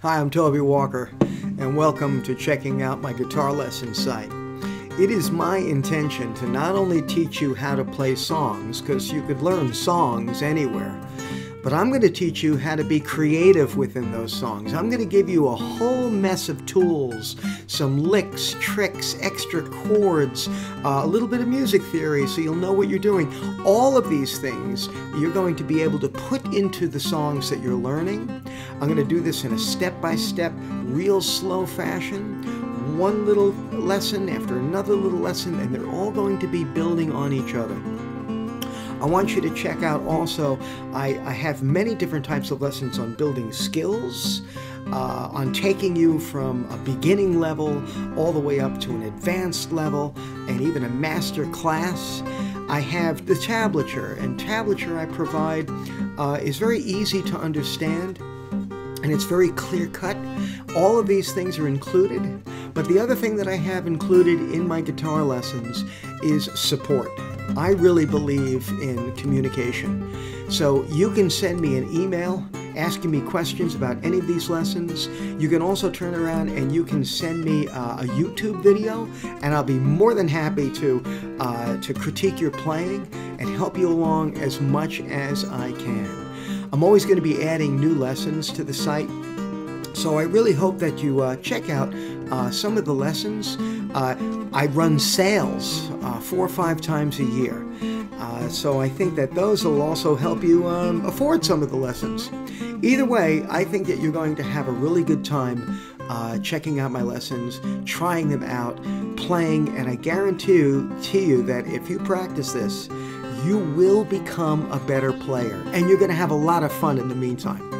Hi, I'm Toby Walker, and welcome to checking out my guitar lesson site. It is my intention to not only teach you how to play songs, because you could learn songs anywhere, but I'm going to teach you how to be creative within those songs. I'm going to give you a whole mess of tools, some licks, tricks, extra chords, a little bit of music theory so you'll know what you're doing. All of these things you're going to be able to put into the songs that you're learning. I'm going to do this in a step-by-step, real slow fashion, one little lesson after another little lesson, and they're all going to be building on each other. I want you to check out also, I have many different types of lessons on building skills, on taking you from a beginning level all the way up to an advanced level and even a master class. I have the tablature, and tablature I provide is very easy to understand and it's very clear-cut. All of these things are included, but the other thing that I have included in my guitar lessons is support. I really believe in communication. So you can send me an email asking me questions about any of these lessons. You can also turn around and you can send me a YouTube video, and I'll be more than happy to critique your playing and help you along as much as I can. I'm always going to be adding new lessons to the site. So I really hope that you check out some of the lessons. I run sales 4 or 5 times a year. So I think that those will also help you afford some of the lessons. Either way, I think that you're going to have a really good time checking out my lessons, trying them out, playing, and I guarantee you that if you practice this, you will become a better player. And you're going to have a lot of fun in the meantime.